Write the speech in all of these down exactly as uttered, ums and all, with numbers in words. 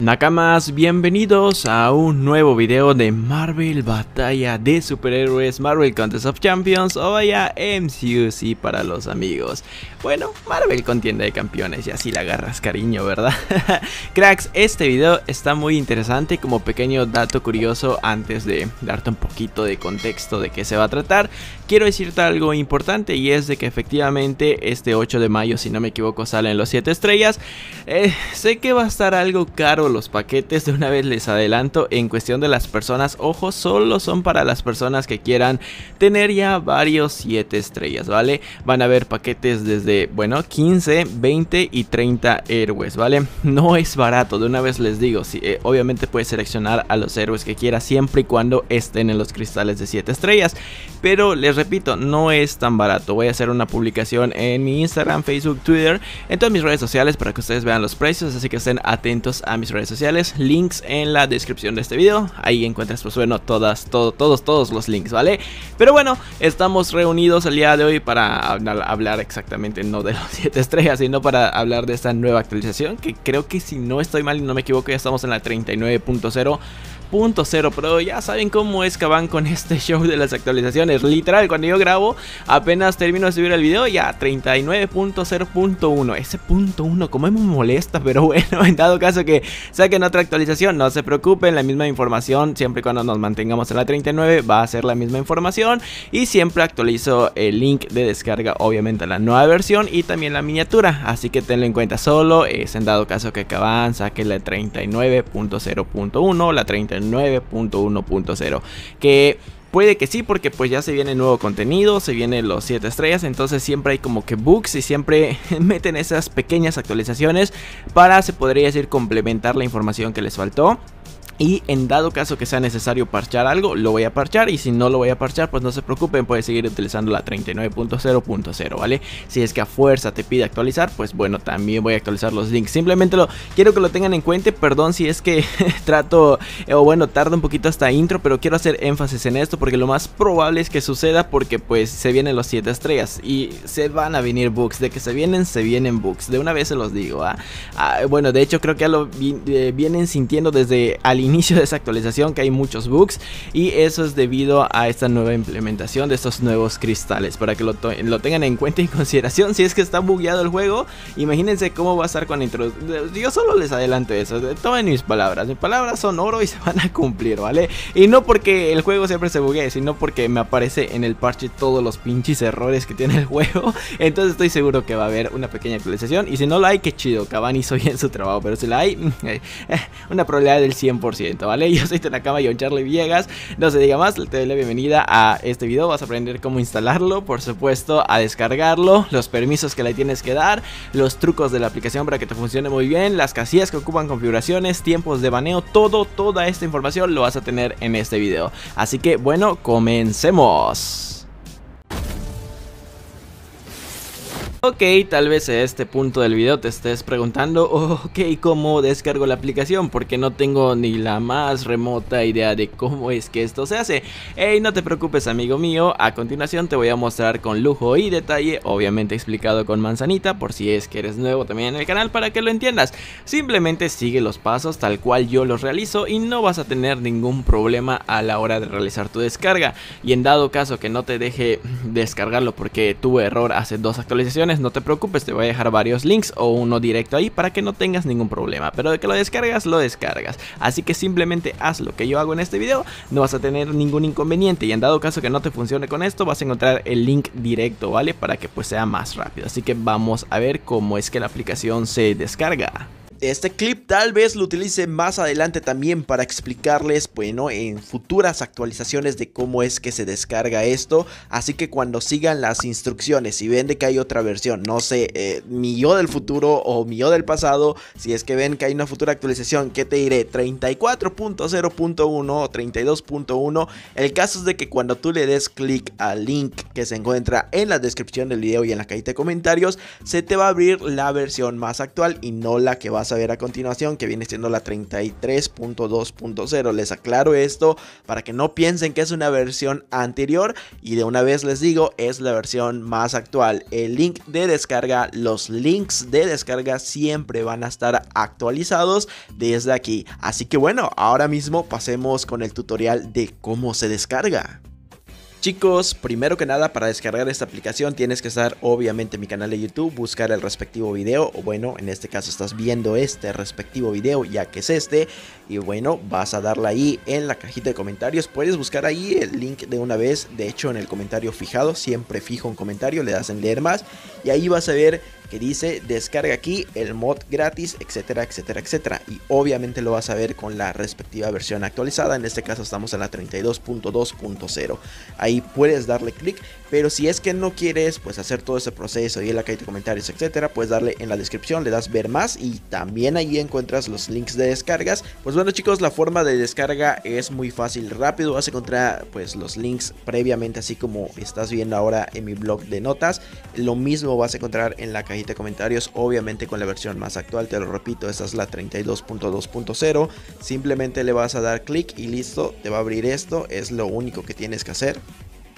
Nakamas, bienvenidos a un nuevo video de Marvel Batalla de Superhéroes, Marvel Contest of Champions o vaya M C U C para los amigos. Bueno, Marvel contienda de campeones y así la agarras cariño, ¿verdad? Cracks, este video está muy interesante. Como pequeño dato curioso, antes de darte un poquito de contexto de qué se va a tratar, quiero decirte algo importante, y es de que efectivamente este ocho de mayo, si no me equivoco, salen los siete estrellas. eh, Sé que va a estar algo caro los paquetes, de una vez les adelanto. En cuestión de las personas, ojo, solo son para las personas que quieran tener ya varios siete estrellas, ¿vale? Van a haber paquetes desde, bueno, quince, veinte y treinta héroes, ¿vale? No es barato, de una vez les digo. Sí, eh, obviamente puedes seleccionar a los héroes que quieras, siempre y cuando estén en los cristales de siete estrellas, pero les repito, no es tan barato. Voy a hacer una publicación en mi Instagram, Facebook, Twitter, en todas mis redes sociales, para que ustedes vean los precios, así que estén atentos a mis redes sociales, links en la descripción de este video. Ahí encuentras, pues bueno, todas, todo, todos, todos los links, ¿vale? Pero bueno, estamos reunidos el día de hoy para hablar exactamente no de los siete estrellas, sino para hablar de esta nueva actualización, que creo que, si no estoy mal y no me equivoco, ya estamos en la treinta y nueve punto cero punto cero, pero ya saben cómo es que van con este show de las actualizaciones. Literal, cuando yo grabo, apenas termino de subir el video, ya treinta y nueve punto cero punto uno. Ese punto uno como me molesta, pero bueno, en dado caso que saquen otra actualización, no se preocupen, la misma información, siempre y cuando nos mantengamos en la treinta y nueve, va a ser la misma información. Y siempre actualizo el link de descarga, obviamente, a la nueva versión y también la miniatura, así que tenlo en cuenta. Solo es en dado caso que acaban, saquen la treinta y nueve punto cero punto uno, la treinta y nueve punto uno punto cero, que puede que sí, porque pues ya se viene nuevo contenido, se vienen los siete estrellas, entonces siempre hay como que bugs y siempre meten esas pequeñas actualizaciones para, se podría decir, complementar la información que les faltó. Y en dado caso que sea necesario parchar algo, lo voy a parchar, y si no lo voy a parchar, pues no se preocupen, puedes seguir utilizando la treinta y nueve punto cero punto cero, ¿vale? Si es que a fuerza te pide actualizar, pues bueno, también voy a actualizar los links. Simplemente lo quiero que lo tengan en cuenta. Perdón si es que trato, o bueno, tarda un poquito esta intro, pero quiero hacer énfasis en esto porque lo más probable es que suceda, porque pues se vienen los siete estrellas y se van a venir bugs. De que se vienen, se vienen bugs, de una vez se los digo, ¿ah? Ah, bueno, de hecho creo que ya lo vi, eh, vienen sintiendo desde al inicio inicio de esa actualización, que hay muchos bugs, y eso es debido a esta nueva implementación de estos nuevos cristales, para que lo, lo tengan en cuenta y en consideración. Si es que está bugueado el juego, imagínense cómo va a estar con la introducción. Yo solo les adelanto eso, tomen mis palabras, mis palabras son oro y se van a cumplir, ¿vale? Y no porque el juego siempre se buguee, sino porque me aparece en el parche todos los pinches errores que tiene el juego, entonces estoy seguro que va a haber una pequeña actualización, y si no la hay, qué chido, Kaban hizo bien su trabajo, pero si la hay, una probabilidad del cien por ciento, ¿vale? Yo soy Tenakama, yo Charlie Villegas, no se diga más, te doy la bienvenida a este video. Vas a aprender cómo instalarlo, por supuesto, a descargarlo, los permisos que le tienes que dar, los trucos de la aplicación para que te funcione muy bien, las casillas que ocupan configuraciones, tiempos de baneo, todo, toda esta información lo vas a tener en este video. Así que, bueno, comencemos. Ok, tal vez a este punto del video te estés preguntando, ok, ¿cómo descargo la aplicación? Porque no tengo ni la más remota idea de cómo es que esto se hace. Ey, no te preocupes, amigo mío, a continuación te voy a mostrar con lujo y detalle, obviamente explicado con manzanita, por si es que eres nuevo también en el canal, para que lo entiendas. Simplemente sigue los pasos tal cual yo los realizo y no vas a tener ningún problema a la hora de realizar tu descarga. Y en dado caso que no te deje descargarlo porque tuve error hace dos actualizaciones, no te preocupes, te voy a dejar varios links o uno directo ahí para que no tengas ningún problema. Pero de que lo descargas, lo descargas. Así que simplemente haz lo que yo hago en este video, no vas a tener ningún inconveniente. Y en dado caso que no te funcione con esto, vas a encontrar el link directo, ¿vale? Para que pues sea más rápido. Así que vamos a ver cómo es que la aplicación se descarga. Este clip tal vez lo utilice más adelante también para explicarles, bueno, en futuras actualizaciones de cómo es que se descarga esto. Así que cuando sigan las instrucciones, si ven de que hay otra versión, no sé, eh, mi yo del futuro o mi yo del pasado, si es que ven que hay una futura actualización, ¿qué te diré? treinta y cuatro punto cero punto uno o treinta y dos punto uno. El caso es de que cuando tú le des clic al link que se encuentra en la descripción del video y en la cajita de comentarios, se te va a abrir la versión más actual y no la que vas vas a ver a continuación, que viene siendo la treinta y tres punto dos punto cero. Les aclaro esto para que no piensen que es una versión anterior, y de una vez les digo, es la versión más actual. El link de descarga, los links de descarga siempre van a estar actualizados desde aquí. Así que bueno, ahora mismo pasemos con el tutorial de cómo se descarga. Chicos, primero que nada, para descargar esta aplicación tienes que estar obviamente en mi canal de YouTube, buscar el respectivo video, o bueno, en este caso estás viendo este respectivo video ya que es este, y bueno, vas a darle ahí en la cajita de comentarios, puedes buscar ahí el link de una vez, de hecho en el comentario fijado, siempre fijo un comentario, le das en leer más, y ahí vas a ver que dice descarga aquí el mod gratis, etcétera, etcétera, etcétera, y obviamente lo vas a ver con la respectiva versión actualizada. En este caso estamos en la treinta y dos punto dos punto cero, ahí puedes darle clic, pero si es que no quieres pues hacer todo ese proceso y en la caja de comentarios, etcétera, puedes darle en la descripción, le das ver más y también ahí encuentras los links de descargas. Pues bueno chicos, la forma de descarga es muy fácil, rápido, vas a encontrar pues los links previamente, así como estás viendo ahora en mi blog de notas, lo mismo vas a encontrar en la caja de comentarios, obviamente con la versión más actual, te lo repito, esta es la treinta y dos punto dos punto cero, simplemente le vas a dar clic y listo, te va a abrir esto, es lo único que tienes que hacer.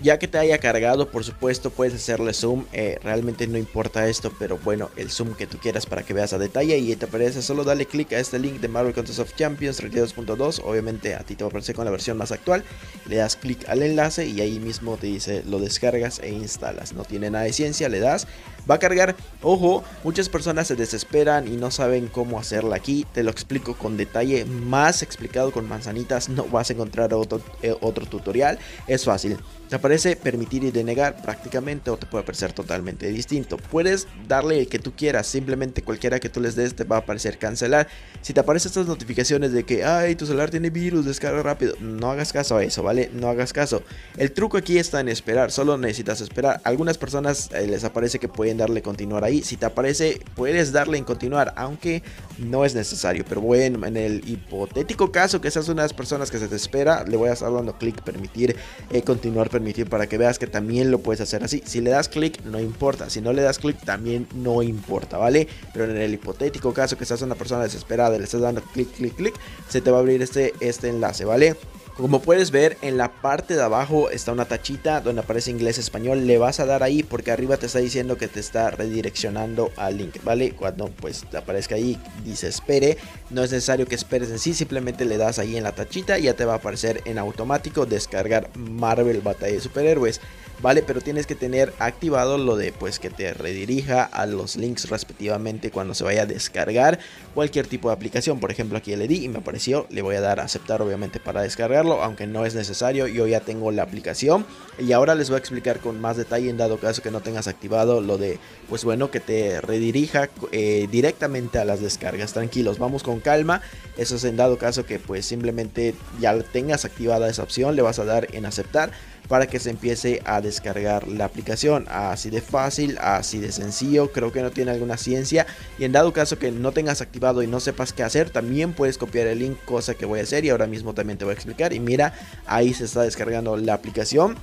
Ya que te haya cargado, por supuesto, puedes hacerle zoom, eh, realmente no importa esto, pero bueno, el zoom que tú quieras para que veas a detalle y te aparece, solo dale clic a este link de Marvel Contest of Champions treinta y dos punto dos, obviamente a ti te va a aparecer con la versión más actual, le das clic al enlace y ahí mismo te dice, lo descargas e instalas, no tiene nada de ciencia, le das, va a cargar. Ojo, muchas personas se desesperan y no saben cómo hacerla aquí, te lo explico con detalle, más explicado con manzanitas, no vas a encontrar otro, eh, otro tutorial, es fácil. Te aparece permitir y denegar prácticamente, o te puede aparecer totalmente distinto. Puedes darle el que tú quieras, simplemente cualquiera que tú les des te va a aparecer cancelar. Si te aparecen estas notificaciones de que, ay, tu celular tiene virus, descarga rápido, no hagas caso a eso, ¿vale? No hagas caso. El truco aquí está en esperar, solo necesitas esperar. Algunas personas eh, les aparece que pueden darle continuar ahí. Si te aparece, puedes darle en continuar, aunque no es necesario. Pero bueno, en el hipotético caso que seas una de las personas que se te espera, le voy a estar dando clic, permitir, eh, continuar, permitir. Permitir para que veas que también lo puedes hacer así. Si le das clic no importa, si no le das clic también no importa, vale, pero en el hipotético caso que seas una persona desesperada y le estás dando clic clic clic, se te va a abrir este, este enlace, vale. Como puedes ver, en la parte de abajo está una tachita donde aparece inglés-español, le vas a dar ahí porque arriba te está diciendo que te está redireccionando al link, ¿vale? Cuando pues te aparezca ahí, dice espere, no es necesario que esperes en sí, simplemente le das ahí en la tachita y ya te va a aparecer en automático descargar Marvel Batalla de Superhéroes, ¿vale? Pero tienes que tener activado lo de pues que te redirija a los links respectivamente cuando se vaya a descargar cualquier tipo de aplicación. Por ejemplo, aquí le di y me apareció, le voy a dar a aceptar obviamente para descargarlo, aunque no es necesario, yo ya tengo la aplicación y ahora les voy a explicar con más detalle en dado caso que no tengas activado lo de pues bueno que te redirija eh, directamente a las descargas. Tranquilos, vamos con calma, eso es en dado caso que pues simplemente ya tengas activada esa opción, le vas a dar en aceptar para que se empiece a descargar la aplicación, así de fácil, así de sencillo, creo que no tiene alguna ciencia. Y en dado caso que no tengas activado y no sepas qué hacer, también puedes copiar el link, cosa que voy a hacer y ahora mismo también te voy a explicar. Y mira, ahí se está descargando la aplicación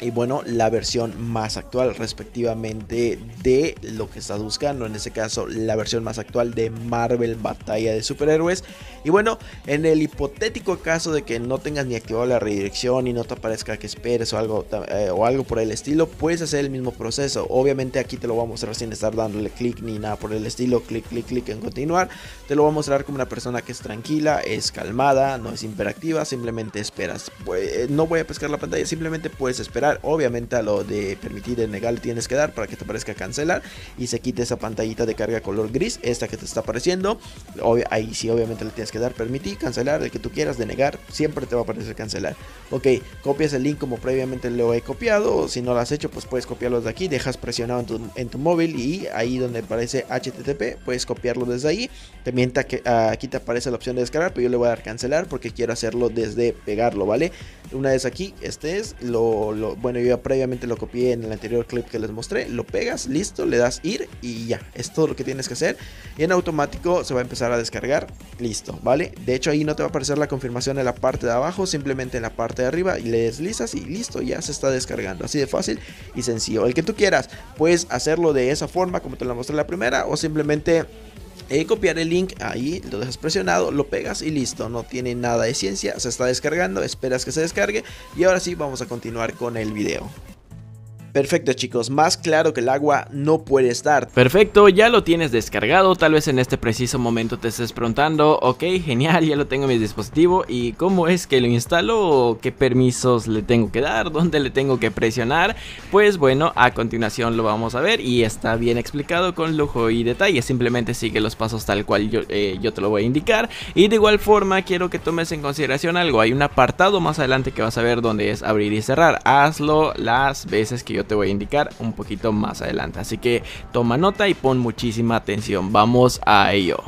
y bueno, la versión más actual respectivamente de lo que estás buscando, en este caso la versión más actual de Marvel Batalla de Superhéroes. Y bueno, en el hipotético caso de que no tengas ni activado la redirección y no te aparezca que esperes o algo, eh, o algo por el estilo, puedes hacer el mismo proceso. Obviamente aquí te lo voy a mostrar sin estar dándole clic ni nada por el estilo, clic, clic, clic en continuar. Te lo voy a mostrar como una persona que es tranquila, es calmada, no es hiperactiva, simplemente esperas. Pues, no voy a pescar la pantalla, simplemente puedes esperar. Obviamente a lo de permitir y negar tienes que dar para que te aparezca cancelar y se quite esa pantallita de carga color gris, esta que te está apareciendo. Obvio, ahí sí obviamente le tienes que dar permitir, cancelar, el que tú quieras, denegar, siempre te va a aparecer cancelar. Ok, copias el link como previamente lo he copiado, o si no lo has hecho pues puedes copiarlo de aquí, dejas presionado en tu, en tu móvil y ahí donde aparece H T T P puedes copiarlo desde ahí. También te, aquí te aparece la opción de descargar, pero yo le voy a dar cancelar porque quiero hacerlo desde pegarlo, ¿vale? Una vez aquí, este es lo, lo bueno, yo ya previamente lo copié en el anterior clip que les mostré, lo pegas, listo, le das ir y ya, es todo lo que tienes que hacer y en automático se va a empezar a descargar, listo, vale. De hecho ahí no te va a aparecer la confirmación en la parte de abajo, simplemente en la parte de arriba y le deslizas y listo, ya se está descargando, así de fácil y sencillo. El que tú quieras, puedes hacerlo de esa forma como te lo mostré la primera o simplemente eh, copiar el link, ahí lo dejas presionado, lo pegas y listo, no tiene nada de ciencia, se está descargando, esperas que se descargue y ahora sí vamos a continuar con el video. Perfecto chicos, más claro que el agua no puede estar. Perfecto, ya lo tienes descargado, tal vez en este preciso momento te estés preguntando, ok, genial, ya lo tengo en mi dispositivo, ¿y cómo es que lo instalo? ¿Qué permisos le tengo que dar? ¿Dónde le tengo que presionar? Pues bueno, a continuación lo vamos a ver y está bien explicado con lujo y detalle, simplemente sigue los pasos tal cual yo, eh, yo te lo voy a indicar. Y de igual forma quiero que tomes en consideración algo, hay un apartado más adelante que vas a ver donde es abrir y cerrar, hazlo las veces que yo te voy a indicar un poquito más adelante, así que toma nota y pon muchísima atención, vamos a ello.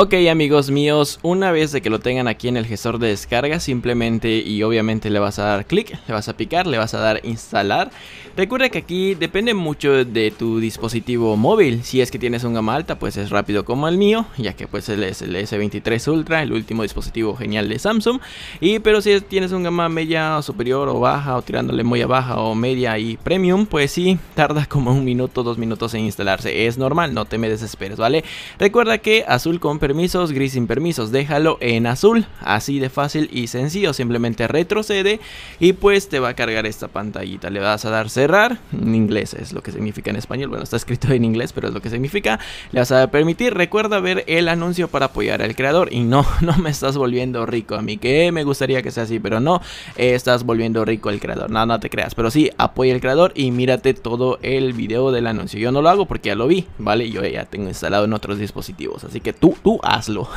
Ok amigos míos, una vez de que lo tengan aquí en el gestor de descarga, simplemente y obviamente le vas a dar clic, le vas a picar, le vas a dar instalar. Recuerda que aquí depende mucho de tu dispositivo móvil, si es que tienes un gama alta pues es rápido como el mío, ya que pues el es el S veintitrés Ultra, el último dispositivo genial de Samsung. Y pero si tienes un gama media o superior o baja o tirándole muy a baja o media y premium, pues sí, tarda como un minuto, dos minutos en instalarse, es normal, no te me desesperes, ¿vale? Recuerda que azul con permisos, gris sin permisos, déjalo en azul, así de fácil y sencillo, simplemente retrocede y pues te va a cargar esta pantallita, le vas a dar cerrar, en inglés es lo que significa en español, bueno está escrito en inglés pero es lo que significa, le vas a permitir, recuerda ver el anuncio para apoyar al creador y no, no me estás volviendo rico a mí, que me gustaría que sea así pero no, eh, estás volviendo rico al creador, no, no te creas, pero sí, apoya al creador y mírate todo el video del anuncio, yo no lo hago porque ya lo vi, vale, yo ya tengo instalado en otros dispositivos, así que tú, tú hazlo.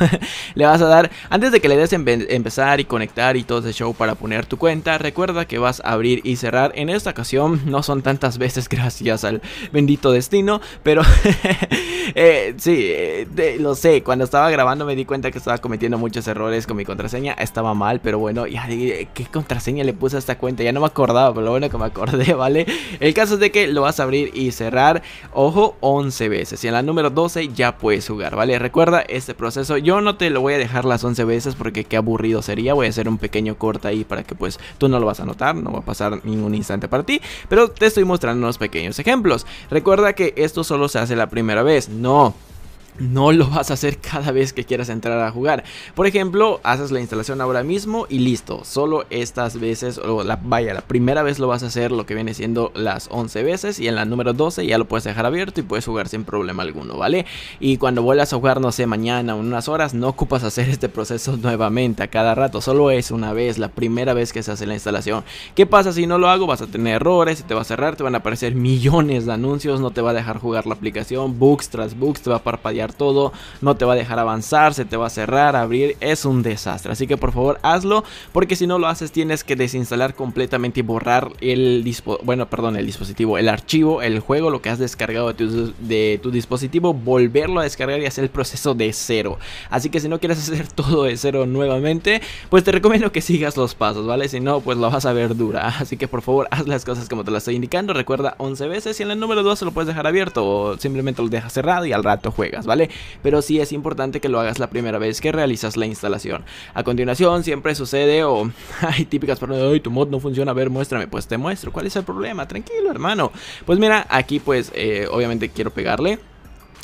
Le vas a dar, antes de que le des empe empezar y conectar y todo ese show para poner tu cuenta, recuerda que vas a abrir y cerrar. En esta ocasión no son tantas veces gracias al bendito destino, pero eh, sí, eh, de, lo sé, cuando estaba grabando me di cuenta que estaba cometiendo muchos errores con mi contraseña, estaba mal, pero bueno, ya, ¿qué contraseña le puse a esta cuenta? Ya no me acordaba, pero lo bueno que me acordé, ¿vale? El caso es de que lo vas a abrir y cerrar, ojo, once veces y en la número doce ya puedes jugar, ¿vale? Recuerda este proceso, yo no te lo voy a dejar las once veces porque qué aburrido sería, voy a hacer un pequeño corte ahí para que pues tú no lo vas a notar, no va a pasar ningún instante para ti, pero te estoy mostrando unos pequeños ejemplos, recuerda que esto solo se hace la primera vez, no No lo vas a hacer cada vez que quieras entrar a jugar. Por ejemplo, haces la instalación ahora mismo y listo. Solo estas veces, o la, vaya, la primera vez lo vas a hacer lo que viene siendo las once veces. Y en la número doce ya lo puedes dejar abierto y puedes jugar sin problema alguno, ¿vale? Y cuando vuelvas a jugar, no sé, mañana o en unas horas, no ocupas hacer este proceso nuevamente a cada rato. Solo es una vez, la primera vez que se hace la instalación. ¿Qué pasa si no lo hago? Vas a tener errores, te va a cerrar, te van a aparecer millones de anuncios, no te va a dejar jugar la aplicación, bugs tras bugs, te va a parpadear todo, no te va a dejar avanzar, se te va a cerrar, abrir, es un desastre, así que por favor hazlo, porque si no lo haces tienes que desinstalar completamente y borrar el dispo bueno, perdón, el dispositivo, el archivo, el juego, lo que has descargado de tu, de tu dispositivo, volverlo a descargar y hacer el proceso de cero, así que si no quieres hacer todo de cero nuevamente, pues te recomiendo que sigas los pasos, ¿vale? Si no, pues lo vas a ver dura, así que por favor haz las cosas como te las estoy indicando, recuerda once veces y en el número dos lo puedes dejar abierto o simplemente lo dejas cerrado y al rato juegas, ¿vale? ¿Vale? Pero sí es importante que lo hagas la primera vez que realizas la instalación. A continuación siempre sucede o hay típicas preguntas, ay, tu mod no funciona, a ver, muéstrame, pues te muestro, ¿cuál es el problema? Tranquilo, hermano. Pues mira, aquí pues eh, obviamente quiero pegarle.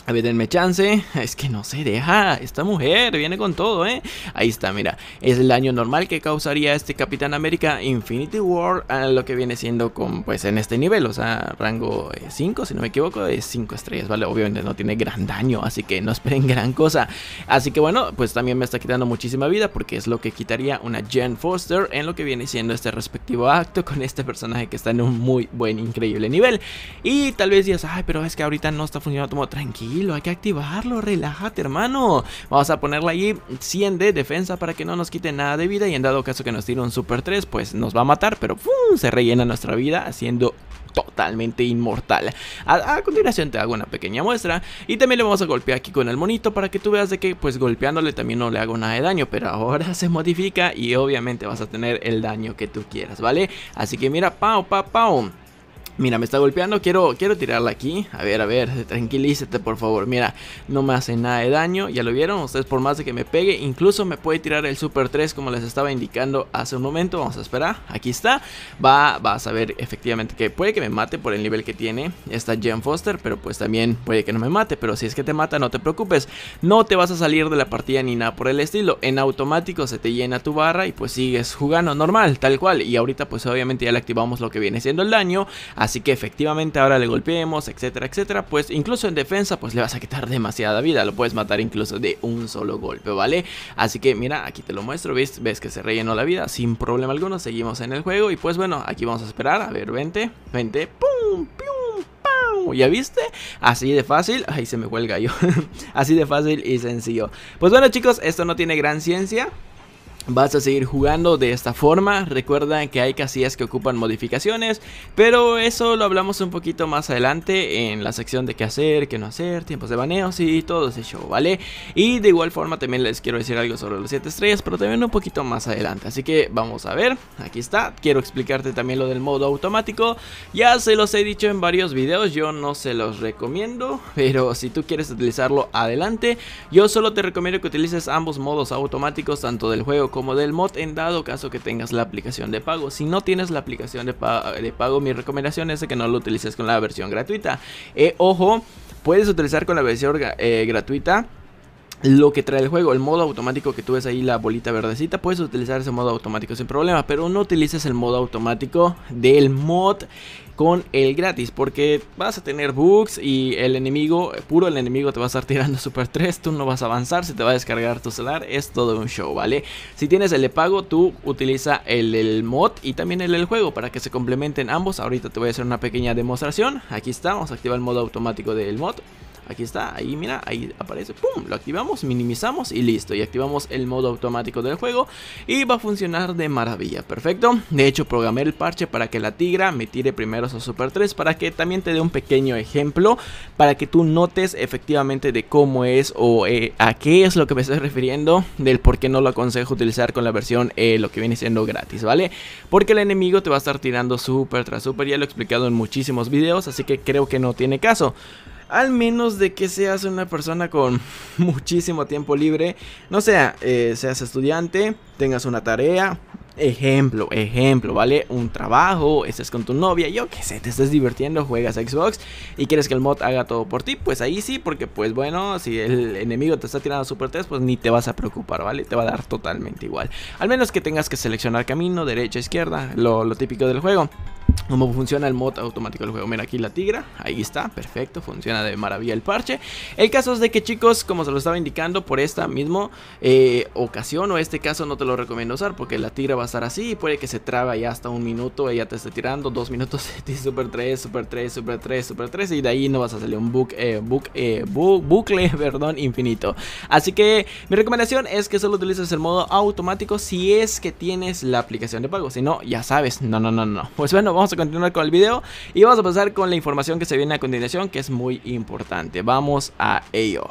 A ver, denme chance, es que no se deja, esta mujer viene con todo, eh. Ahí está, mira, es el daño normal que causaría este Capitán América Infinity War a lo que viene siendo con, pues en este nivel, o sea, rango cinco, si no me equivoco, de cinco estrellas, vale, obviamente no tiene gran daño, así que no esperen gran cosa. Así que bueno, pues también me está quitando muchísima vida porque es lo que quitaría una Jen Foster en lo que viene siendo este respectivo acto con este personaje que está en un muy buen, increíble nivel. Y tal vez digas, ay, pero es que ahorita no está funcionando como tranquilo. Hay que activarlo, relájate hermano. Vamos a ponerle ahí cien de defensa para que no nos quite nada de vida. Y en dado caso que nos tire un super tres, pues nos va a matar, pero ¡fum! Se rellena nuestra vida haciendo totalmente inmortal. A, a continuación te hago una pequeña muestra y también le vamos a golpear aquí con el monito para que tú veas de que pues golpeándole también no le hago nada de daño, pero ahora se modifica y obviamente vas a tener el daño que tú quieras, ¿vale? Así que mira, pao, pao, pao. Mira, me está golpeando, quiero, quiero tirarla aquí. A ver, a ver, tranquilízate por favor. Mira, no me hace nada de daño. Ya lo vieron, ustedes por más de que me pegue, incluso me puede tirar el super tres como les estaba indicando hace un momento. Vamos a esperar, aquí está. Va, vas a ver efectivamente que puede que me mate por el nivel que tiene esta Jen Foster, pero pues también puede que no me mate. Pero si es que te mata, no te preocupes, no te vas a salir de la partida ni nada por el estilo. En automático se te llena tu barra y pues sigues jugando normal, tal cual. Y ahorita pues obviamente ya le activamos lo que viene siendo el daño, así que efectivamente ahora le golpeemos, etcétera, etcétera. Pues incluso en defensa pues le vas a quitar demasiada vida, lo puedes matar incluso de un solo golpe, ¿vale? Así que mira, aquí te lo muestro, ¿ves? Ves que se rellenó la vida sin problema alguno, seguimos en el juego. Y pues bueno, aquí vamos a esperar, a ver, vente, vente, pum, pum. ¿Ya viste? Así de fácil. Ay, se me fue el gallo. Así de fácil y sencillo. Pues bueno chicos, esto no tiene gran ciencia. Vas a seguir jugando de esta forma. Recuerda que hay casillas que ocupan modificaciones, pero eso lo hablamos un poquito más adelante en la sección de qué hacer, qué no hacer, tiempos de baneos y todo ese show, ¿vale? Y de igual forma también les quiero decir algo sobre los siete estrellas, pero también un poquito más adelante. Así que vamos a ver, aquí está. Quiero explicarte también lo del modo automático. Ya se los he dicho en varios videos, yo no se los recomiendo, pero si tú quieres utilizarlo, adelante. Yo solo te recomiendo que utilices ambos modos automáticos, tanto del juego como como del mod, en dado caso que tengas la aplicación de pago. Si no tienes la aplicación de, pa de pago, mi recomendación es que no lo utilices con la versión gratuita. Eh, ojo, puedes utilizar con la versión eh, gratuita lo que trae el juego, el modo automático que tú ves ahí, la bolita verdecita. Puedes utilizar ese modo automático sin problema, pero no utilices el modo automático del mod con el gratis, porque vas a tener bugs y el enemigo, puro el enemigo te va a estar tirando super tres, tú no vas a avanzar, se te va a descargar tu celular, es todo un show, ¿vale? Si tienes el de pago, tú utiliza el, el mod y también el del juego para que se complementen ambos. Ahorita te voy a hacer una pequeña demostración. Aquí está, vamos a activar el modo automático del mod. Aquí está, ahí mira, ahí aparece, pum, lo activamos, minimizamos y listo. Y activamos el modo automático del juego y va a funcionar de maravilla, perfecto. De hecho, programé el parche para que la tigra me tire primero su super tres, para que también te dé un pequeño ejemplo, para que tú notes efectivamente de cómo es o eh, a qué es lo que me estoy refiriendo, del por qué no lo aconsejo utilizar con la versión, eh, lo que viene siendo gratis, ¿vale? Porque el enemigo te va a estar tirando super tras super, ya lo he explicado en muchísimos videos, así que creo que no tiene caso. Al menos de que seas una persona con muchísimo tiempo libre, no sea, eh, seas estudiante, tengas una tarea, ejemplo, ejemplo, ¿vale? Un trabajo, estés con tu novia, yo qué sé, te estés divirtiendo, juegas Xbox y quieres que el mod haga todo por ti, pues ahí sí, porque pues bueno, si el enemigo te está tirando super tres, pues ni te vas a preocupar, ¿vale? Te va a dar totalmente igual, al menos que tengas que seleccionar camino, derecha, izquierda, lo, lo típico del juego. Cómo funciona el mod automático del juego. Mira aquí la tigra, ahí está, perfecto, funciona de maravilla el parche. El caso es de que chicos, como se lo estaba indicando, por esta misma eh, ocasión o este caso no te lo recomiendo usar, porque la tigra va a estar así y puede que se trabe ya hasta un minuto, ella te esté tirando dos minutos super tres, super tres, super tres, super tres, y de ahí no vas a salir un buc, eh, buc, eh, bu, bucle perdón, infinito. Así que mi recomendación es que solo utilices el modo automático si es que tienes la aplicación de pago, si no, ya sabes, no, no, no, no. Pues bueno, vamos a continuar con el video y vamos a pasar con la información que se viene a continuación, que es muy importante. Vamos a ello.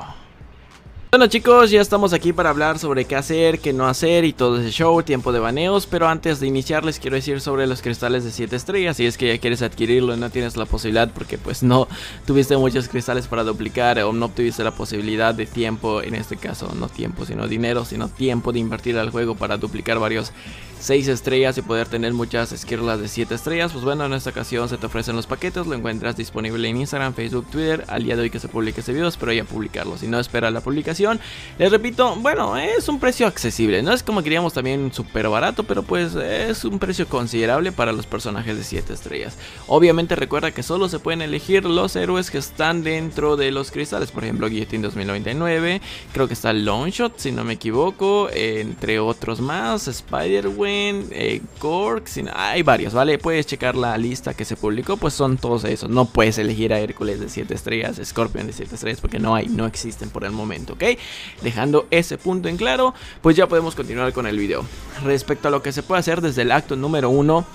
Bueno chicos, ya estamos aquí para hablar sobre qué hacer, qué no hacer y todo ese show, tiempo de baneos. Pero antes de iniciar les quiero decir sobre los cristales de siete estrellas. Si es que ya quieres adquirirlo y no tienes la posibilidad, porque pues no tuviste muchos cristales para duplicar, o no obtuviste la posibilidad de tiempo, en este caso no tiempo sino dinero, sino tiempo de invertir al juego para duplicar varios seis estrellas y poder tener muchas esquirlas de siete estrellas. Pues bueno, en esta ocasión se te ofrecen los paquetes, lo encuentras disponible en Instagram, Facebook, Twitter. Al día de hoy que se publique este video, espero ya publicarlo, si no espera la publicación. Les repito, bueno, es un precio accesible, no es como queríamos también súper barato, pero pues es un precio considerable para los personajes de siete estrellas. Obviamente recuerda que solo se pueden elegir los héroes que están dentro de los cristales, por ejemplo Guillotine dos mil noventa y nueve, creo que está Longshot si no me equivoco, entre otros más, Spider-Web, Eh, Cork, sino, hay varios, ¿vale? Puedes checar la lista que se publicó, pues son todos esos. No puedes elegir a Hércules de siete estrellas, Scorpion de siete estrellas, porque no hay, no existen por el momento, ¿ok? Dejando ese punto en claro, pues ya podemos continuar con el video. Respecto a lo que se puede hacer desde el acto número uno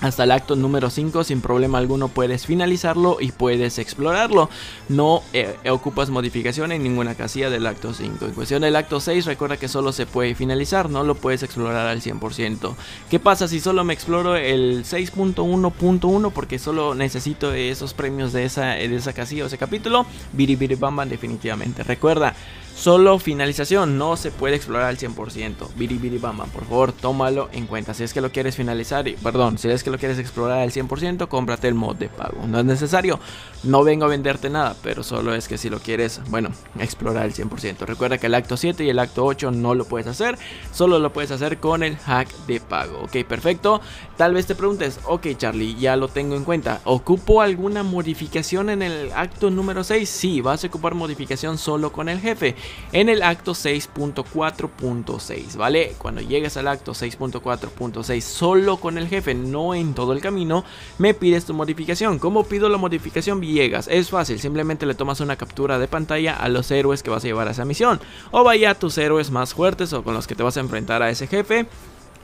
hasta el acto número cinco sin problema alguno puedes finalizarlo y puedes explorarlo. No eh, ocupas modificación en ninguna casilla del acto cinco. En cuestión del acto seis, recuerda que solo se puede finalizar, no lo puedes explorar al cien por ciento. ¿Qué pasa si solo me exploro el seis punto uno punto uno? Porque solo necesito esos premios de esa, de esa casilla o ese capítulo. Biribiribamba, definitivamente. Recuerda, solo finalización, no se puede explorar al cien por ciento. Biribiribamba, por favor, tómalo en cuenta. Si es que lo quieres finalizar, perdón, si es que que lo quieres explorar al cien por ciento, cómprate el mod de pago. No es necesario, no vengo a venderte nada, pero solo es que si lo quieres, bueno, explorar al cien por ciento. Recuerda que el acto siete y el acto ocho no lo puedes hacer, solo lo puedes hacer con el hack de pago. Ok, perfecto. Tal vez te preguntes, ok Charlie, ya lo tengo en cuenta, ¿ocupo alguna modificación en el acto número seis? Sí, vas a ocupar modificación solo con el jefe, en el acto seis punto cuatro punto seis, ¿vale? Cuando llegues al acto seis punto cuatro punto seis, solo con el jefe, no en todo el camino, me pides tu modificación. ¿Cómo pido la modificación, Villegas? Es fácil, simplemente le tomas una captura de pantalla a los héroes que vas a llevar a esa misión, o vaya a tus héroes más fuertes o con los que te vas a enfrentar a ese jefe.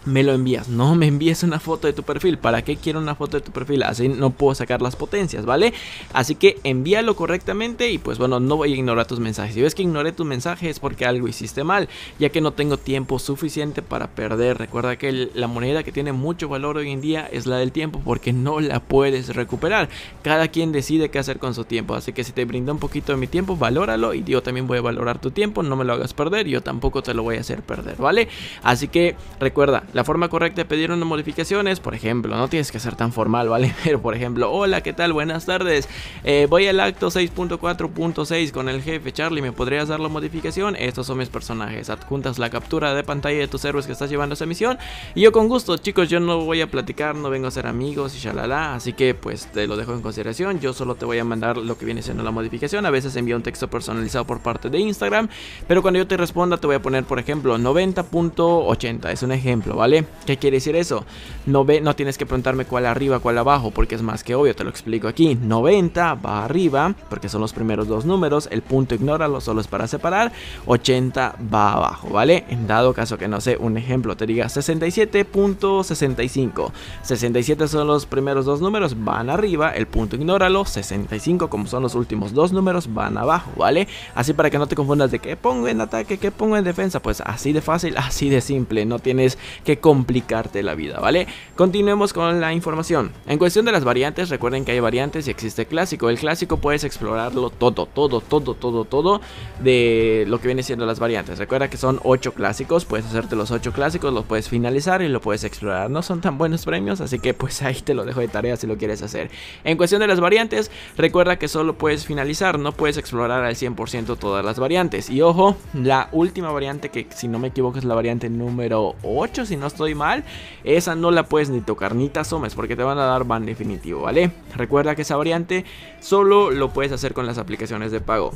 Me lo envías, no me envíes una foto de tu perfil. ¿Para qué quiero una foto de tu perfil? Así no puedo sacar las potencias, ¿vale? Así que envíalo correctamente. Y pues bueno, no voy a ignorar tus mensajes. Si ves que ignoré tus mensajes es porque algo hiciste mal, ya que no tengo tiempo suficiente para perder. Recuerda que el, la moneda que tiene mucho valor hoy en día es la del tiempo, porque no la puedes recuperar. Cada quien decide qué hacer con su tiempo. Así que si te brinda un poquito de mi tiempo, valóralo, y yo también voy a valorar tu tiempo. No me lo hagas perder, yo tampoco te lo voy a hacer perder, ¿vale? Así que recuerda, la forma correcta de pedir una modificación es, por ejemplo, no tienes que ser tan formal, ¿vale? Pero, por ejemplo, hola, ¿qué tal? Buenas tardes. Eh, voy al acto seis punto cuatro punto seis con el jefe. Charlie, ¿me podrías dar la modificación? Estos son mis personajes. Adjuntas la captura de pantalla de tus héroes que estás llevando a esa misión. Y yo con gusto, chicos, yo no voy a platicar, no vengo a ser amigos y shalala. Así que, pues, te lo dejo en consideración. Yo solo te voy a mandar lo que viene siendo la modificación. A veces envía un texto personalizado por parte de Instagram. Pero cuando yo te responda, te voy a poner, por ejemplo, noventa punto ochenta. Es un ejemplo, ¿vale? ¿Vale? ¿Qué quiere decir eso? No, ve, no tienes que preguntarme cuál arriba, cuál abajo, porque es más que obvio, te lo explico aquí. noventa va arriba, porque son los primeros dos números, el punto ignóralo, solo es para separar. ochenta va abajo, ¿vale? En dado caso que no sé, un ejemplo, te diga sesenta y siete punto sesenta y cinco. sesenta y siete son los primeros dos números, van arriba, el punto ignóralo. sesenta y cinco, como son los últimos dos números, van abajo, ¿vale? Así para que no te confundas de qué pongo en ataque, qué pongo en defensa. Pues así de fácil, así de simple, no tienes que complicarte la vida, ¿vale? Continuemos con la información. En cuestión de las variantes, recuerden que hay variantes y existe clásico. El clásico puedes explorarlo todo, todo, todo, todo, todo de lo que viene siendo las variantes. Recuerda que son ocho clásicos, puedes hacerte los ocho clásicos, los puedes finalizar y lo puedes explorar. No son tan buenos premios, así que pues ahí te lo dejo de tarea si lo quieres hacer. En cuestión de las variantes, recuerda que solo puedes finalizar, no puedes explorar al cien por ciento todas las variantes. Y ojo, la última variante, que si no me equivoco es la variante número ocho, si no estoy mal, esa no la puedes ni tocar ni te asomes, porque te van a dar ban definitivo, ¿vale? Recuerda que esa variante solo lo puedes hacer con las aplicaciones de pago.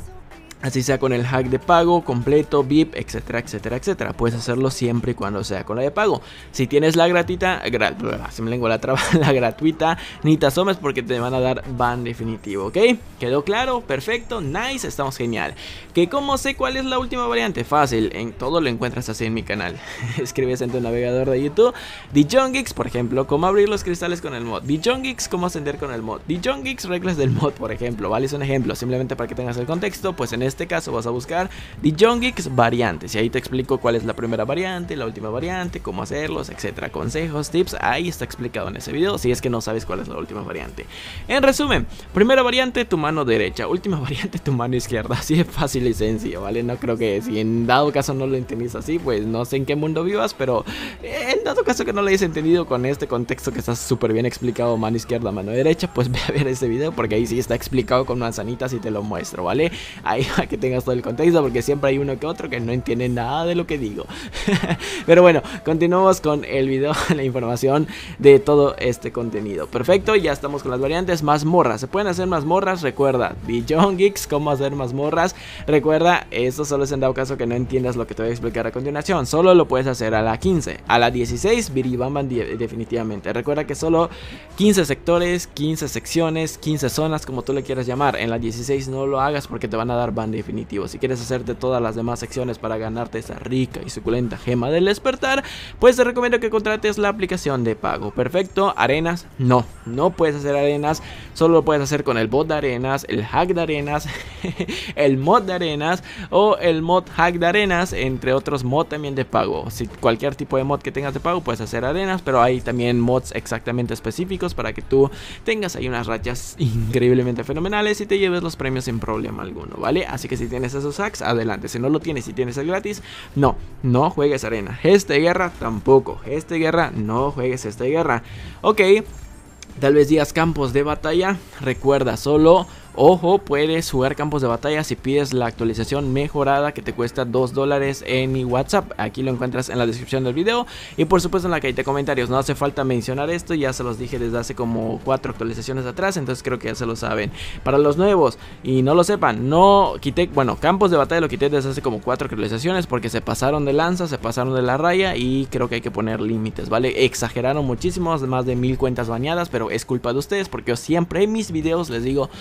Así sea con el hack de pago, completo, V I P, etcétera, etcétera, etcétera. Puedes hacerlo siempre y cuando sea con la de pago. Si tienes la gratuita, gra se me lengua la traba, la gratuita, ni te asomes porque te van a dar ban definitivo, ¿ok? ¿Quedó claro? Perfecto, nice, estamos genial. ¿Que cómo sé cuál es la última variante? Fácil, en todo lo encuentras así en mi canal. Escribes en tu navegador de YouTube, DJonGeeks, por ejemplo, cómo abrir los cristales con el mod. DJonGeeks, cómo ascender con el mod. DJonGeeks, reglas del mod, por ejemplo, ¿vale? Es un ejemplo, simplemente para que tengas el contexto, pues en este caso vas a buscar DJonGeeks variantes y ahí te explico cuál es la primera variante, la última variante, cómo hacerlos, etcétera, consejos, tips, ahí está explicado en ese video si es que no sabes cuál es la última variante. En resumen, primera variante tu mano derecha, última variante tu mano izquierda, así de fácil y sencillo, ¿vale? No creo que, si en dado caso no lo entendís así, pues no sé en qué mundo vivas, pero en dado caso que no lo hayas entendido con este contexto que está súper bien explicado, mano izquierda, mano derecha, pues ve a ver ese video porque ahí sí está explicado con manzanitas y te lo muestro, ¿vale? Ahí que tengas todo el contexto, porque siempre hay uno que otro que no entiende nada de lo que digo. Pero bueno, continuamos con el video, la información de todo este contenido. Perfecto, ya estamos con las variantes. Mazmorras, se pueden hacer mazmorras, recuerda DJonGeeks, cómo hacer mazmorras. Recuerda, esto solo es en dado caso que no entiendas lo que te voy a explicar a continuación. Solo lo puedes hacer a la quince, a la dieciséis biribamban definitivamente. Recuerda que solo quince sectores, quince secciones, quince zonas, como tú le quieras llamar. En la dieciséis no lo hagas porque te van a dar ban plan definitivo. Si quieres hacerte todas las demás secciones para ganarte esa rica y suculenta gema del despertar, pues te recomiendo que contrates la aplicación de pago. Perfecto, arenas, no, no puedes hacer arenas, solo lo puedes hacer con el bot de arenas, el hack de arenas, el mod de arenas o el mod hack de arenas, entre otros mod también de pago. Si cualquier tipo de mod que tengas de pago puedes hacer arenas, pero hay también mods exactamente específicos para que tú tengas ahí unas rachas increíblemente fenomenales y te lleves los premios sin problema alguno, ¿vale? Así que si tienes esos hacks, adelante. Si no lo tienes, si tienes el gratis, no, no juegues arena. Este guerra tampoco, este guerra no juegues esta guerra. Ok, tal vez digas campos de batalla, recuerda solo... Ojo, puedes jugar campos de batalla si pides la actualización mejorada que te cuesta dos dólares en mi WhatsApp. Aquí lo encuentras en la descripción del video y por supuesto en la cajita de comentarios. No hace falta mencionar esto, ya se los dije desde hace como cuatro actualizaciones atrás, entonces creo que ya se lo saben. Para los nuevos y no lo sepan, no quité, bueno, campos de batalla lo quité desde hace como cuatro actualizaciones porque se pasaron de lanza, se pasaron de la raya y creo que hay que poner límites, ¿vale? Exageraron muchísimo, más de mil cuentas baneadas, pero es culpa de ustedes porque yo siempre en mis videos les digo...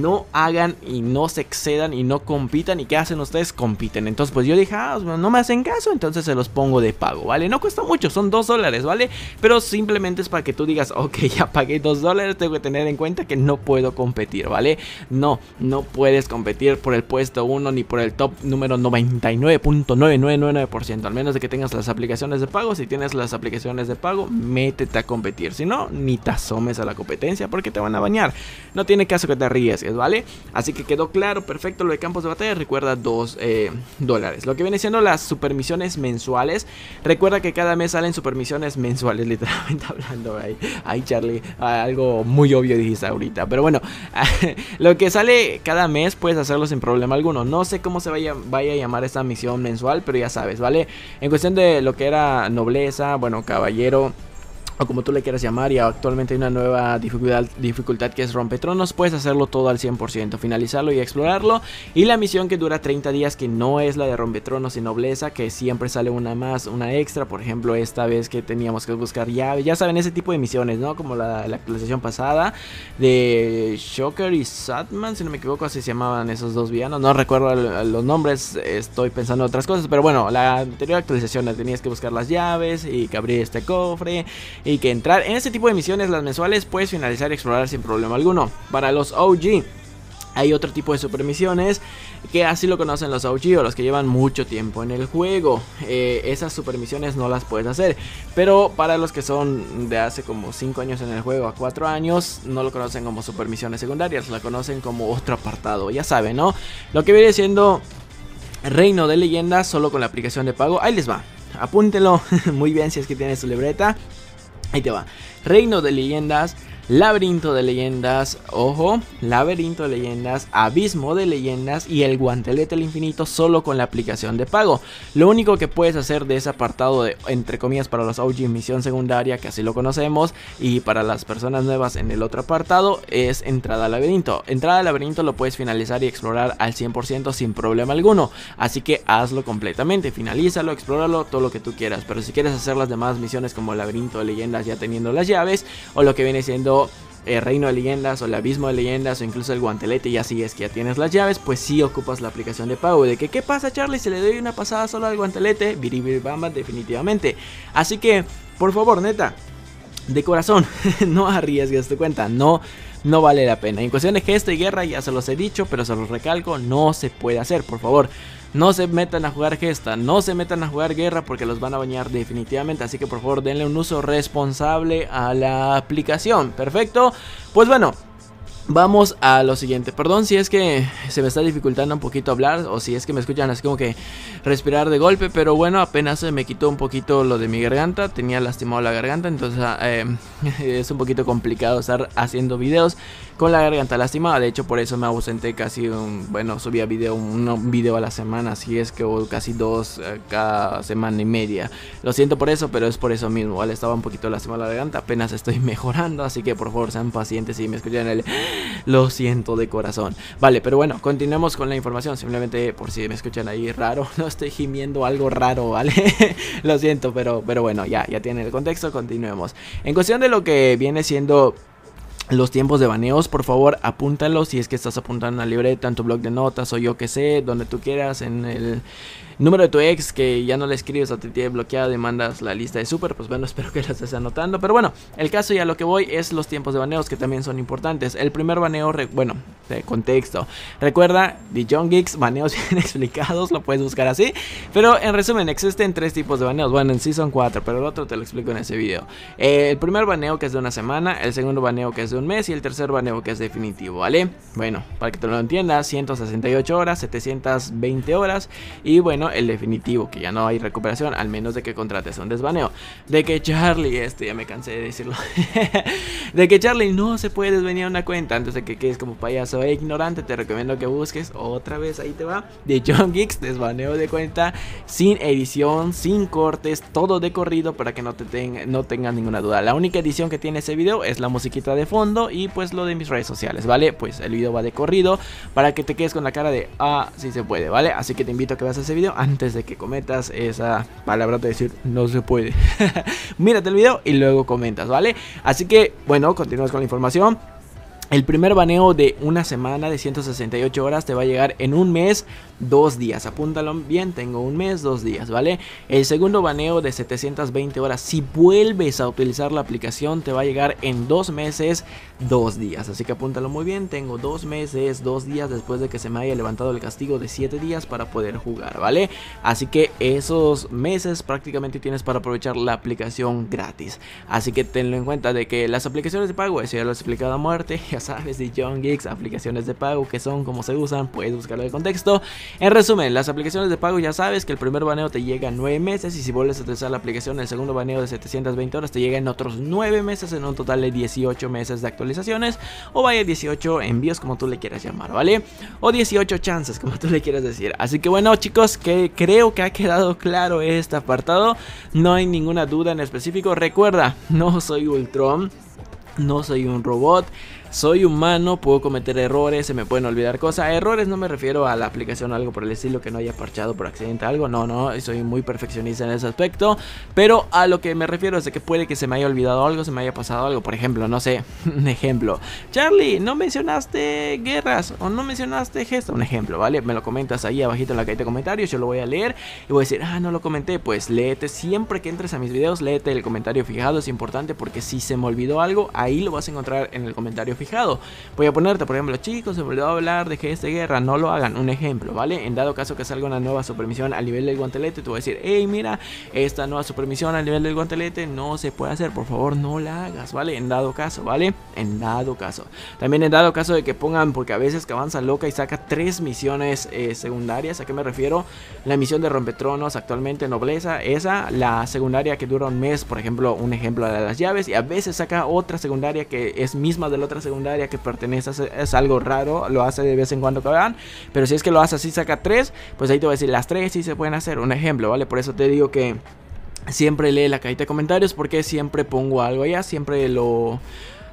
no hagan y no se excedan y no compitan. ¿Y qué hacen ustedes? Compiten. Entonces pues yo dije, ah, no me hacen caso, entonces se los pongo de pago, ¿vale? No cuesta mucho, son dos dólares, ¿vale? Pero simplemente es para que tú digas, ok, ya pagué dos dólares, tengo que tener en cuenta que no puedo competir, ¿vale? No, no puedes competir por el puesto uno ni por el top número noventa y nueve punto novecientos noventa y nueve por ciento, al menos de que tengas las aplicaciones de pago. Si tienes las aplicaciones de pago, métete a competir. Si no, ni te asomes a la competencia porque te van a bañar. No tiene caso que te ríes, ¿vale? Así que quedó claro, perfecto, lo de campos de batalla. Recuerda dos dólares. Lo que viene siendo las supermisiones mensuales. Recuerda que cada mes salen supermisiones mensuales, literalmente hablando. Ahí, ahí Charlie, algo muy obvio dijiste ahorita. Pero bueno, lo que sale cada mes puedes hacerlo sin problema alguno. No sé cómo se vaya, vaya a llamar esta misión mensual, pero ya sabes, ¿vale? En cuestión de lo que era nobleza, bueno, caballero... o como tú le quieras llamar, y actualmente hay una nueva dificultad, dificultad que es rompetronos. Puedes hacerlo todo al cien por ciento, finalizarlo y explorarlo. Y la misión que dura treinta días, que no es la de rompetronos y nobleza, que siempre sale una más, una extra. Por ejemplo, esta vez que teníamos que buscar llave. Ya saben, ese tipo de misiones, ¿no? Como la, la actualización pasada de Shocker y Satman, si no me equivoco, así se llamaban esos dos villanos. No recuerdo los nombres, estoy pensando en otras cosas. Pero bueno, la anterior actualización tenías que buscar las llaves y que abrir este cofre... y que entrar en este tipo de misiones, las mensuales, puedes finalizar y explorar sin problema alguno. Para los O G hay otro tipo de supermisiones que así lo conocen los O G o los que llevan mucho tiempo en el juego. eh, Esas supermisiones no las puedes hacer, pero para los que son de hace como cinco años en el juego a cuatro años, no lo conocen como supermisiones secundarias, la conocen como otro apartado, ya saben, ¿no? Lo que viene siendo Reino de Leyendas solo con la aplicación de pago. Ahí les va, apúntenlo muy bien si es que tienes tu libreta. Ahí te va. Reino de Leyendas, Laberinto de Leyendas, ojo, Laberinto de Leyendas, Abismo de Leyendas y el Guantelete del Infinito solo con la aplicación de pago. Lo único que puedes hacer de ese apartado de, entre comillas, para los O G, misión secundaria, que así lo conocemos, y para las personas nuevas en el otro apartado, es entrada al laberinto. Entrada al laberinto lo puedes finalizar y explorar al cien por ciento sin problema alguno, así que hazlo completamente, finalízalo, explóralo, todo lo que tú quieras. Pero si quieres hacer las demás misiones como el Laberinto de Leyendas ya teniendo las llaves, o lo que viene siendo Eh, Reino de Leyendas o el Abismo de Leyendas o incluso el Guantelete, y así es que ya tienes las llaves, pues si sí ocupas la aplicación de pago. De que ¿qué pasa, Charlie? ¿Se le doy una pasada solo al Guantelete? Biribiribamba, definitivamente. Así que, por favor, neta, de corazón, no arriesgues tu cuenta, no... no vale la pena. En cuestión de gesto y guerra ya se los he dicho, pero se los recalco, no se puede hacer, por favor. No se metan a jugar gesta, no se metan a jugar guerra porque los van a bañar definitivamente. Así que por favor denle un uso responsable a la aplicación. Perfecto, pues bueno, vamos a lo siguiente. Perdón si es que se me está dificultando un poquito hablar o si es que me escuchan así como que respirar de golpe, pero bueno, apenas se me quitó un poquito lo de mi garganta, tenía lastimado la garganta, entonces eh, es un poquito complicado estar haciendo videos con la garganta lastimada. De hecho por eso me ausenté casi un, bueno, subía video, un, un video a la semana, así es que o casi dos eh, cada semana y media. Lo siento por eso, pero es por eso mismo, ¿vale? Estaba un poquito lastimado la garganta, apenas estoy mejorando, así que por favor sean pacientes y me escuchan el... Lo siento de corazón, vale, pero bueno, continuemos con la información. Simplemente por si me escuchan ahí raro, no estoy gimiendo algo raro, vale. Lo siento, pero, pero bueno, ya, ya tienen el contexto, continuemos. En cuestión de lo que viene siendo Los tiempos de baneos, por favor, apúntalos si es que estás apuntando a una libreta, en tu blog de notas o yo que sé, donde tú quieras, en el número de tu ex que ya no le escribes o te tiene bloqueada, demandas la lista de super, pues bueno, espero que lo estés anotando. Pero bueno, el caso y a lo que voy es los tiempos de baneos que también son importantes. El primer baneo, bueno, de contexto. Recuerda, DJonGeeks, baneos bien explicados, lo puedes buscar así. Pero en resumen, existen tres tipos de baneos. Bueno, en sí son cuatro, pero el otro te lo explico en ese video. Eh, el primer baneo que es de una semana, el segundo baneo que es de un mes y el tercer baneo que es definitivo, ¿vale? Bueno, para que te lo entiendas, ciento sesenta y ocho horas, setecientas veinte horas y bueno, el definitivo, que ya no hay recuperación, al menos de que contrates un desbaneo. De que Charlie, esto ya me cansé de decirlo, de que Charlie no se puede desbanear una cuenta antes de que quedes como payaso e ignorante, te recomiendo que busques otra vez, ahí te va, de DJonGeeks, desbaneo de cuenta, sin edición, sin cortes, todo de corrido para que no, te ten, no tengas ninguna duda. La única edición que tiene ese video es la musiquita de fondo y pues lo de mis redes sociales, ¿vale? Pues el video va de corrido para que te quedes con la cara de ah, sí se puede, ¿vale? Así que te invito a que veas ese video antes de que cometas esa palabra de decir no se puede. Mírate el video y luego comentas, ¿vale? Así que, bueno, continuamos con la información. El primer baneo de una semana de ciento sesenta y ocho horas te va a llegar en un mes, dos días. Apúntalo bien, tengo un mes, dos días, ¿vale? El segundo baneo de setecientas veinte horas, si vuelves a utilizar la aplicación, te va a llegar en dos meses, dos días. Así que apúntalo muy bien, tengo dos meses, dos días después de que se me haya levantado el castigo de siete días para poder jugar, ¿vale? Así que esos meses prácticamente tienes para aprovechar la aplicación gratis. Así que tenlo en cuenta de que las aplicaciones de pago, eso ya lo he explicado a muerte, ya sabes, de DJonGeeks, aplicaciones de pago que son como se usan, puedes buscarlo de contexto. En resumen, las aplicaciones de pago ya sabes que el primer baneo te llega en nueve meses y si vuelves a utilizar la aplicación, el segundo baneo de setecientas veinte horas te llega en otros nueve meses, en un total de dieciocho meses de actualizaciones o vaya dieciocho envíos como tú le quieras llamar, ¿vale? O dieciocho chances como tú le quieras decir. Así que bueno chicos, que creo que ha quedado claro este apartado, no hay ninguna duda en específico. Recuerda, no soy Ultron, no soy un robot. Soy humano, puedo cometer errores, se me pueden olvidar cosas. A errores no me refiero a la aplicación o algo por el estilo que no haya parchado por accidente algo. No, no, soy muy perfeccionista en ese aspecto. Pero a lo que me refiero es de que puede que se me haya olvidado algo, se me haya pasado algo. Por ejemplo, no sé, un ejemplo. Charlie, no mencionaste guerras o no mencionaste gestos. Un ejemplo, ¿vale? Me lo comentas ahí abajito en la cajita de comentarios, yo lo voy a leer y voy a decir, ah, no lo comenté. Pues léete, siempre que entres a mis videos, léete el comentario fijado, es importante porque si se me olvidó algo, ahí lo vas a encontrar en el comentario fijado. Fijado, voy a ponerte por ejemplo, chicos, se volvió a hablar de G S de guerra, no lo hagan, un ejemplo, ¿vale? En dado caso que salga una nueva supermisión al nivel del guantelete, tú vas a decir, hey, mira, esta nueva supermisión al nivel del guantelete no se puede hacer, por favor no la hagas, ¿vale? En dado caso, ¿vale? En dado caso, también en dado caso de que pongan, porque a veces que avanza loca y saca tres misiones eh, secundarias, ¿a qué me refiero? La misión de rompetronos actualmente nobleza, esa, la secundaria que dura un mes, por ejemplo, un ejemplo de las llaves, y a veces saca otra secundaria que es misma de la otra secundaria secundaria que pertenece a, es algo raro, lo hace de vez en cuando cabrón, pero si es que lo hace así saca tres, pues ahí te voy a decir las tres sí se pueden hacer, un ejemplo, ¿vale? Por eso te digo que siempre lee la cajita de comentarios porque siempre pongo algo allá, siempre lo...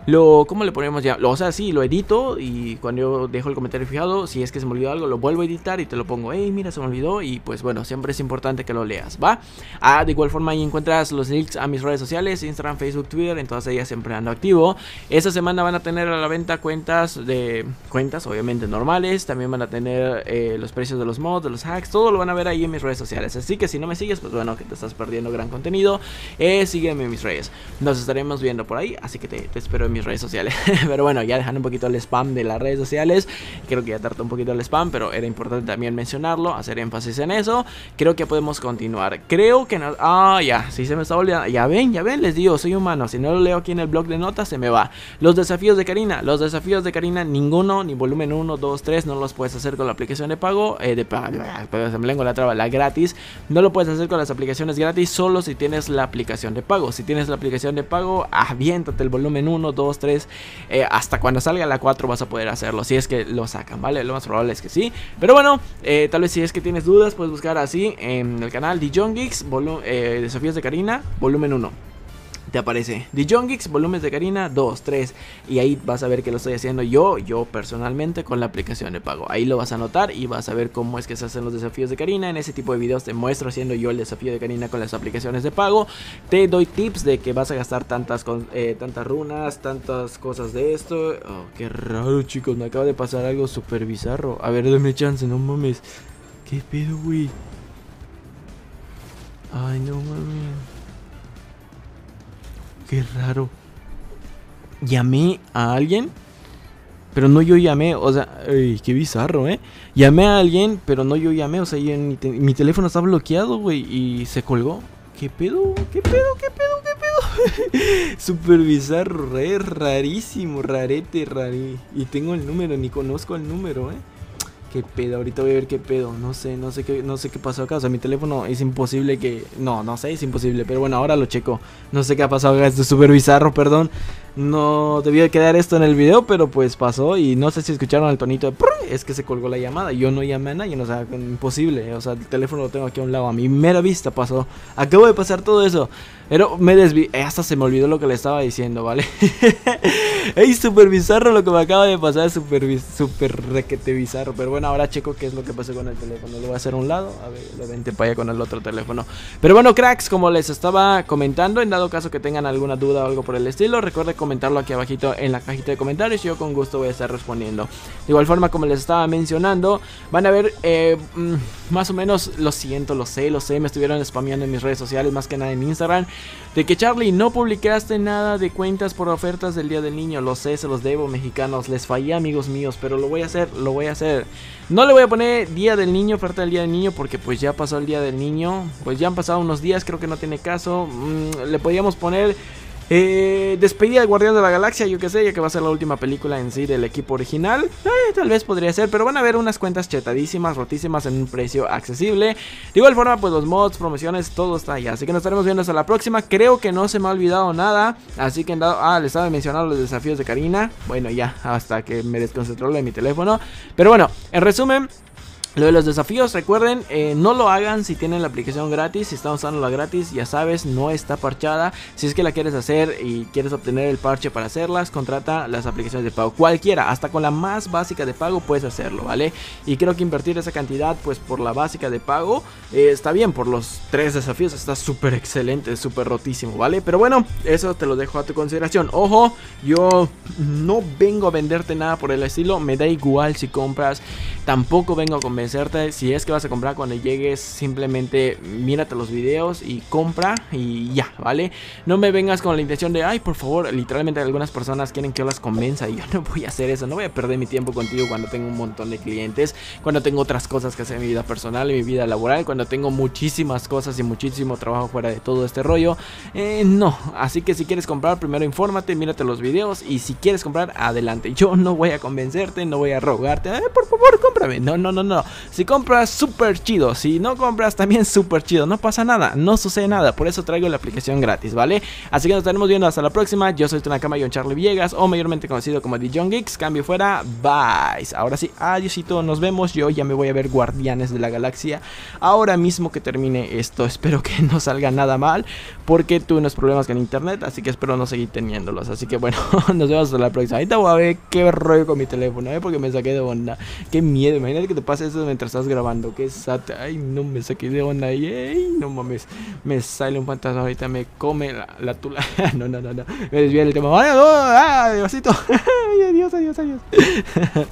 Lo, ¿cómo le ponemos ya? Lo, o sea, sí, lo edito y cuando yo dejo el comentario fijado, si es que se me olvidó algo, lo vuelvo a editar y te lo pongo, hey, mira, se me olvidó y pues bueno, siempre es importante que lo leas, ¿va? Ah, de igual forma ahí encuentras los links a mis redes sociales, Instagram, Facebook, Twitter, en todas ellas siempre ando activo. Esta semana van a tener a la venta cuentas de, cuentas obviamente normales, también van a tener eh, los precios de los mods, de los hacks, todo lo van a ver ahí en mis redes sociales, así que si no me sigues, pues bueno, que te estás perdiendo gran contenido, eh, sígueme en mis redes, nos estaremos viendo por ahí, así que te, te espero en mis redes sociales. Pero bueno, ya dejando un poquito el spam de las redes sociales, creo que ya tardó un poquito el spam, pero era importante también mencionarlo, hacer énfasis en eso. Creo que podemos continuar, creo que no, ah, ya, si se me está olvidando, ya ven, ya ven, les digo, soy humano, si no lo leo aquí en el blog de notas, se me va. Los desafíos de Karina, los desafíos de Karina, ninguno, ni volumen uno, dos, tres, no los puedes hacer con la aplicación de pago, eh, de pago, pero se me lengua la traba, la gratis, no lo puedes hacer con las aplicaciones gratis, solo si tienes la aplicación de pago, si tienes la aplicación de pago, aviéntate el volumen uno, dos, tres, eh, hasta cuando salga la cuatro vas a poder hacerlo, si es que lo sacan, ¿vale? Lo más probable es que sí, pero bueno, eh, tal vez si es que tienes dudas, puedes buscar así en el canal DJonGeeks, eh, desafíos de Karina, volumen uno. te aparece DJonGeeks, volúmenes de Karina dos, tres. Y ahí vas a ver que lo estoy haciendo yo, yo personalmente, con la aplicación de pago. Ahí lo vas a anotar y vas a ver cómo es que se hacen los desafíos de Karina. En ese tipo de videos te muestro haciendo yo el desafío de Karina con las aplicaciones de pago. Te doy tips de que vas a gastar tantas, eh, tantas runas, tantas cosas de esto. Oh, qué raro, chicos, me acaba de pasar algo súper bizarro. A ver, dame chance, no mames. ¿Qué pedo, güey? Ay, no mames. Qué raro. Llamé a alguien, pero no yo llamé, o sea, ay, qué bizarro, eh. Llamé a alguien, pero no yo llamé, o sea, yo, mi, te mi teléfono está bloqueado, güey, y se colgó. ¿Qué pedo? ¿Qué pedo? ¿Qué pedo? ¿Qué pedo? Súper bizarro, re, rarísimo, rarete, rarí. Y tengo el número, ni conozco el número, eh. ¿Qué pedo? Ahorita voy a ver qué pedo. No sé, no sé qué, no sé qué pasó acá. O sea, mi teléfono es imposible que... No, no sé, es imposible. Pero bueno, ahora lo checo. No sé qué ha pasado acá. Esto es súper bizarro, perdón. No debía quedar esto en el video, pero pues pasó. Y no sé si escucharon el tonito de... Es que se colgó la llamada. Yo no llamé a nadie. O sea, imposible. O sea, el teléfono lo tengo aquí a un lado. A mi mera vista pasó. Acabo de pasar todo eso. Pero me desvié. Eh, hasta se me olvidó lo que le estaba diciendo, ¿vale? Ey, súper bizarro lo que me acaba de pasar. Súper, súper requete bizarro. Pero bueno, ahora checo qué es lo que pasó con el teléfono. Lo voy a hacer a un lado. A ver, lo vente para allá con el otro teléfono. Pero bueno, cracks, como les estaba comentando, en dado caso que tengan alguna duda o algo por el estilo, recuerden comentarlo aquí abajito en la cajita de comentarios. Yo con gusto voy a estar respondiendo. De igual forma, como les estaba mencionando, van a ver eh, más o menos, lo siento, lo sé, lo sé. Me estuvieron spameando en mis redes sociales, más que nada en Instagram, de que Charlie, no publicaste nada de cuentas por ofertas del Día del Niño. Lo sé, se los debo, mexicanos. Les fallé, amigos míos, pero lo voy a hacer, lo voy a hacer. No le voy a poner Día del Niño, oferta del Día del Niño, porque pues ya pasó el Día del Niño. Pues ya han pasado unos días, creo que no tiene caso. Mm, le podíamos poner... Eh, despedida del Guardián de la Galaxia, yo que sé, ya que va a ser la última película en sí del equipo original. Eh, tal vez podría ser, pero van a ver unas cuentas chetadísimas, rotísimas, en un precio accesible. De igual forma, pues los mods, promociones, todo está allá. Así que nos estaremos viendo hasta la próxima. Creo que no se me ha olvidado nada. Así que, dado, ah, les estaba mencionando los desafíos de Karina. Bueno, ya, hasta que me desconcentró lo de mi teléfono. Pero bueno, en resumen, lo de los desafíos, recuerden, eh, no lo hagan si tienen la aplicación gratis. Si están usando la gratis, ya sabes, no está parchada. Si es que la quieres hacer y quieres obtener el parche para hacerlas, contrata las aplicaciones de pago. Cualquiera, hasta con la más básica de pago puedes hacerlo, ¿vale? Y creo que invertir esa cantidad, pues por la básica de pago, eh, está bien. Por los tres desafíos está súper excelente, súper rotísimo, ¿vale? Pero bueno, eso te lo dejo a tu consideración. Ojo, yo no vengo a venderte nada por el estilo. Me da igual si compras. Tampoco vengo a convencer. Si es que vas a comprar, cuando llegues simplemente mírate los videos y compra y ya, ¿vale? No me vengas con la intención de, ay, por favor, literalmente algunas personas quieren que yo las convenza y yo no voy a hacer eso, no voy a perder mi tiempo contigo cuando tengo un montón de clientes, cuando tengo otras cosas que hacer en mi vida personal, en mi vida laboral, cuando tengo muchísimas cosas y muchísimo trabajo fuera de todo este rollo. Eh, no, así que si quieres comprar, primero infórmate, mírate los videos y si quieres comprar, adelante. Yo no voy a convencerte, no voy a rogarte, eh, por favor, cómprame. No, no, no, no. Si compras, súper chido. Si no compras, también súper chido. No pasa nada, no sucede nada. Por eso traigo la aplicación gratis, ¿vale? Así que nos estaremos viendo hasta la próxima. Yo soy Tenakama, yo Charlie Villegas, o mayormente conocido como DJonGeeks. Cambio fuera, bye. Ahora sí, adiósito, nos vemos. Yo ya me voy a ver Guardianes de la Galaxia ahora mismo que termine esto. Espero que no salga nada mal, porque tuve unos problemas con internet, así que espero no seguir teniéndolos. Así que bueno, nos vemos hasta la próxima. Ahorita voy a ver qué rollo con mi teléfono, ¿eh? Porque me saqué de onda. Qué miedo, imagínate que te pase eso mientras estás grabando, que sate. Ay, no me saqué de onda. Ay, no mames. Me sale un fantasma ahorita, me come la, la tula. No, no, no, no. Me desvía el tema. Ay, no, ay, Diosito. Ay, adiós, adiós, adiós.